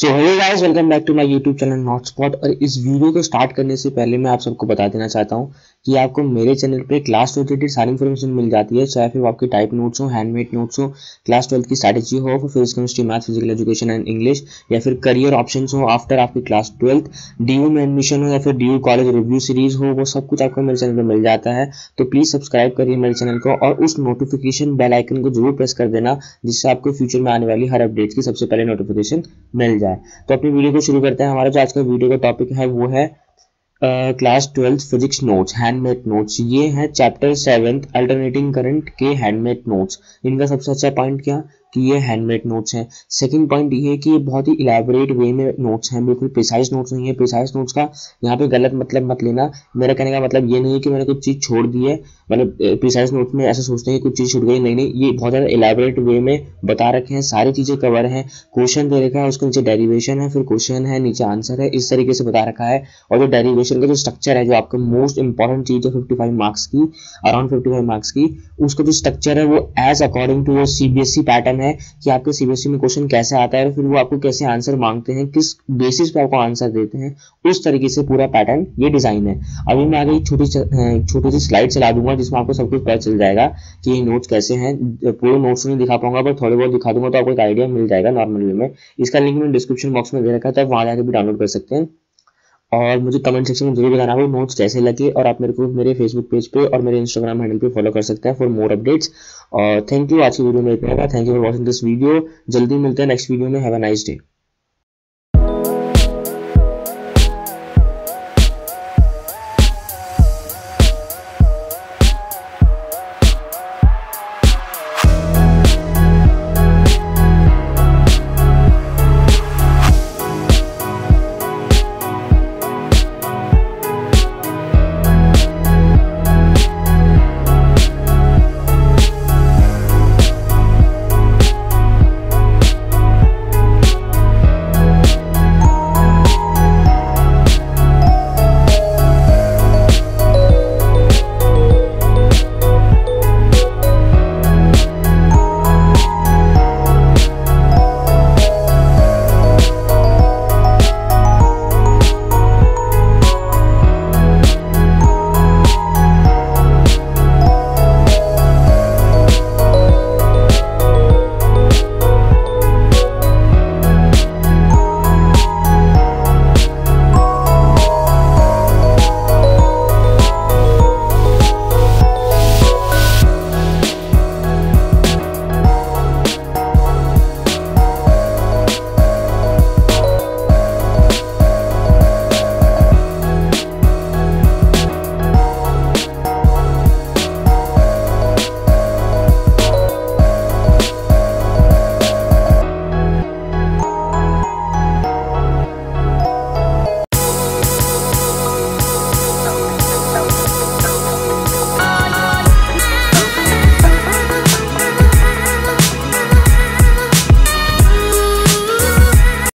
So hello guys, welcome back to my YouTube channel नॉटस्पॉट। और इस वीडियो को स्टार्ट करने से पहले मैं आप सबको बता देना चाहता हूं कि आपको मेरे चैनल पे क्लास 12 रिलेटेड सारी इन्फॉर्मेशन मिल जाती है, चाहे फिर आपके टाइप नोट्स हो, हैंडमेड नोट्स हो, क्लास 12 की स्ट्रेटजी हो, physics chemistry maths physical education and English, या फिर करियर ऑप्शन हो आफ्टर आपकी क्लास 12, DU में एडमिशन हो, या फिर DU कॉलेज रिव्यू सीरीज हो, वो सब कुछ आपको मेरे चैनल पर मिल जाता है। तो प्लीज़ सब्सक्राइब करिए मेरे चैनल को और उस नोटिफिकेशन बेल आइकन को जरूर प्रेस कर देना, जिससे आपको फ्यूचर में आने वाली हर अपडेट्स की सबसे पहले नोटिफिकेशन मिल जाए। तो अपनी वीडियो को शुरू करते हैं। हमारा जो आज का वीडियो का टॉपिक है वो है class 12 physics notes, handmade notes. ये है चैप्टर 7 अल्टरनेटिंग करंट के हैंडमेड नोट्स। इनका सबसे अच्छा पॉइंट क्या कि ये हैंडमेड नोट्स हैं। सेकंड पॉइंट ये है कि ये बहुत ही इलेबोरेट वे में नोट्स हैं, बिल्कुल प्रिसाइज नोट्स नहीं है। प्रिसाइज नोट्स का यहाँ पे गलत मतलब मत लेना। मेरा कहने का मतलब ये नहीं है कि मैंने कुछ चीज़ छोड़ दी है, मतलब प्रिसाइज नोट्स में ऐसा सोचते हैं कि कुछ चीज़ छूट गई, नहीं, ये बहुत ज़्यादा इलेबोरेट वे में बता रखे हैं, सारी चीज़ें कवर हैं। क्वेश्चन दे रखा है, उसके नीचे डेरिवेशन है, फिर क्वेश्चन है, नीचे आंसर है, इस तरीके से बता रखा है। और जो डेरिवेशन का जो स्ट्रक्चर है, जो आपका मोस्ट इंपॉर्टेंट चीज़ है 55 मार्क्स की, अराउंड 55 मार्क्स की, उसका जो स्ट्रक्चर है वो as according to CBSE pattern है कि आपके CBSE में क्वेश्चन कैसे आता है और फिर वो आपको कैसे आंसर मांगते हैं, किस बेसिस पे आपको आंसर देते हैं, उस तरीके से पूरा पैटर्न ये डिजाइन है। अभी मैं आगे छोटी सी स्लाइड चला दूंगा जिसमें आपको सब कुछ पता चल जाएगा कि ये नोट्स कैसे हैं। पूरे नोट्स नहीं दिखा पाऊंगा पर थोड़े बहुत दिखा दूंगा तो आपको एक आइडिया मिल जाएगा नॉर्मल वे में। इसका लिंक मैंने डिस्क्रिप्शन बॉक्स में दे रखा था, वहां जाकर भी डाउनलोड कर सकते हैं। और मुझे कमेंट सेक्शन में जरूर बताना वो नोट्स कैसे लगे। और आप मेरे को मेरे फेसबुक पेज पे और मेरे इंस्टाग्राम हैंडल पे फॉलो कर सकते हैं फॉर मोर अपडेट्स। और थैंक यू, आज की वीडियो में इतना। Thank you for watching this video. जल्दी मिलते हैं नेक्स्ट वीडियो में। Have a nice day.